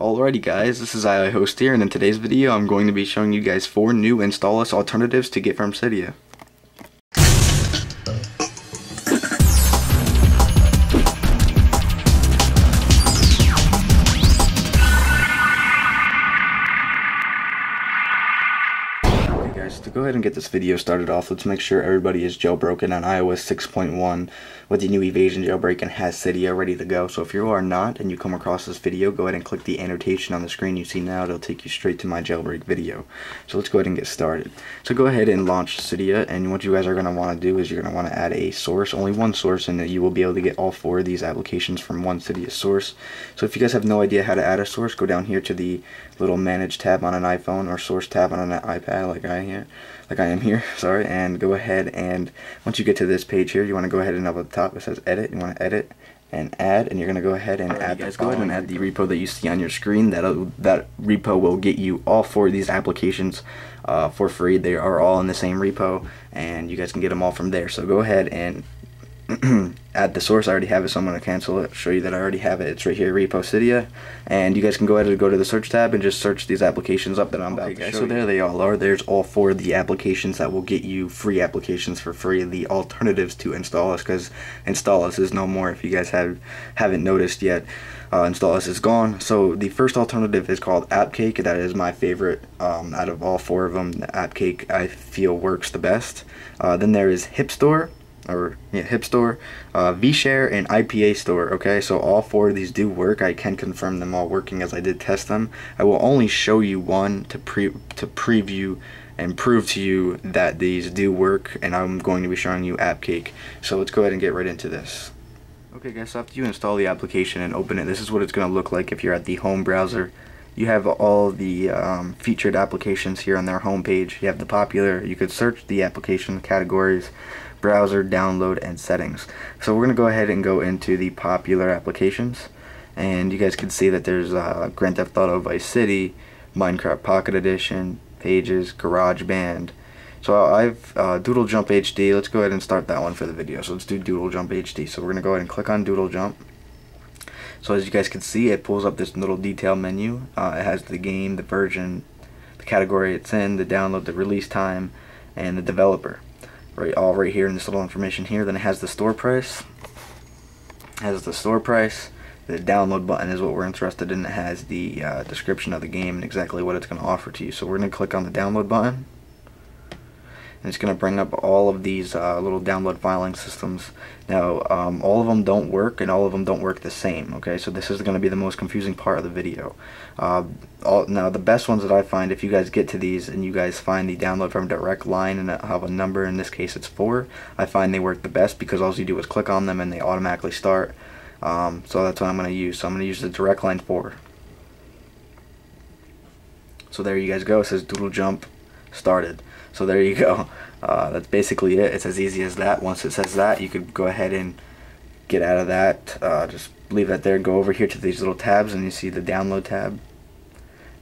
Alrighty guys, this is iHost here, and in today's video I'm going to be showing you guys 4 new Installous alternatives to get from Cydia. Okay guys, to go ahead and get this video started off, let's make sure everybody is jailbroken on iOS 6.1 with the new Evasion jailbreak and has Cydia ready to go. So if you are not and you come across this video, go ahead and click the annotation on the screen you see now. It'll take you straight to my jailbreak video. So let's go ahead and get started. So go ahead and launch Cydia, and what you guys are going to want to do is you're going to want to add a source, only one source, and you will be able to get all 4 of these applications from one Cydia source. So if you guys have no idea how to add a source, go down here to the little manage tab on an iPhone or source tab on an iPad like I am here, and go ahead, and once you get to this page here, you want to go ahead and up at the top it says edit, you want to edit and add, and you're going to go ahead and add. Guys, go ahead and add the repo that you see on your screen. That repo will get you all 4 of these applications for free. They are all in the same repo, and you guys can get them all from there. So go ahead and add the source. I already have it, so I'm going to cancel it, show you that I already have it. It's right here, Repo Cydia, and you guys can go ahead and go to the search tab and just search these applications up that I'm about to show you. So there they all are. There's all 4 of the applications that will get you free applications for free, the alternatives to Installous, because Installous is no more. If you guys haven't noticed yet, Installous is gone. So the first alternative is called AppCake. That is my favorite out of all 4 of them. The AppCake I feel works the best. Then there is HipStore. HipStore, VShare, and IPA Store. Okay, so all 4 of these do work. I can confirm them all working as I did test them. I will only show you one to preview and prove to you that these do work, and I'm going to be showing you AppCake. So let's go ahead and get right into this. Okay guys, so after you install the application and open it, this is what it's going to look like if you're at the home browser. You have all the featured applications here on their home page. You have the popular, you could search the application categories, browser, download, and settings. So we're going to go ahead and go into the popular applications, and you guys can see that there's Grand Theft Auto Vice City, Minecraft Pocket Edition, Pages, GarageBand. So I've Doodle Jump HD. Let's go ahead and start that one for the video. So let's do Doodle Jump HD. So we're going to go ahead and click on Doodle Jump. So as you guys can see, it pulls up this little detail menu. It has the game, the version, the category it's in, the download, the release time, and the developer. All right here in this little information here. Then it has the store price. It has the store price. The download button is what we're interested in. It has the description of the game and exactly what it's going to offer to you. So we're going to click on the download button, and it's going to bring up all of these little download filing systems. Now all of them don't work, and all of them don't work the same. Okay, so this is going to be the most confusing part of the video. Now the best ones that I find, if you guys get to these and you guys find the download from direct line and have a number, in this case it's 4, I find they work the best because all you do is click on them and they automatically start. So that's what I'm going to use. So I'm going to use the direct line 4. So there you guys go. It says Doodle Jump started. So there you go. That's basically it. It's as easy as that. Once it says that, you could go ahead and get out of that. Just leave that there. Go over here to these little tabs, and you see the download tab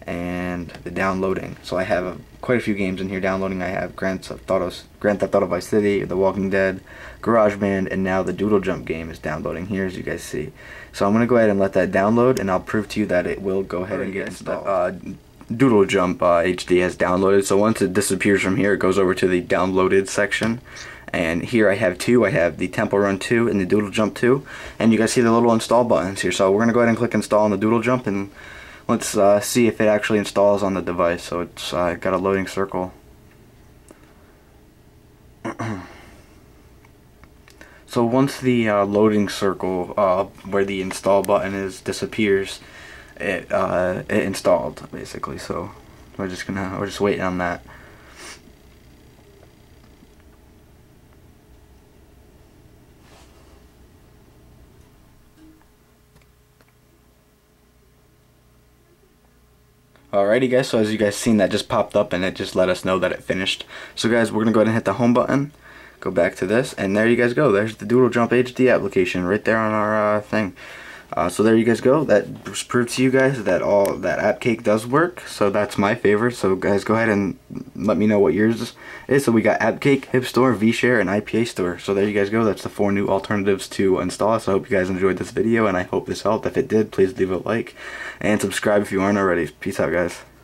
and the downloading. So I have quite a few games in here downloading. I have Grand Theft Auto Vice City, The Walking Dead, GarageBand, and now the Doodle Jump game is downloading here, as you guys see. So I'm going to go ahead and let that download, and I'll prove to you that it will go ahead and get installed. Doodle Jump HD has downloaded, so once it disappears from here, it goes over to the downloaded section, and here I have 2. I have the Temple Run 2 and the Doodle Jump 2, and you guys see the little install buttons here. So we're going to go ahead and click install on the Doodle Jump, and let's see if it actually installs on the device. So it's got a loading circle. So once the loading circle where the install button is disappears, it installed basically. So we're just waiting on that. Alrighty guys, so as you guys seen, that just popped up and it just let us know that it finished. So guys, we're gonna go ahead and hit the home button, go back to this, and there you guys go. There's the Doodle Jump HD application right there on our thing. So there you guys go. That proves to you guys that all that AppCake does work. So that's my favorite. So guys, go ahead and let me know what yours is. So we got AppCake, HipStore, VShare, and IPA Store. So there you guys go. That's the 4 new alternatives to Installous. So I hope you guys enjoyed this video, and I hope this helped. If it did, please leave a like and subscribe if you aren't already. Peace out, guys.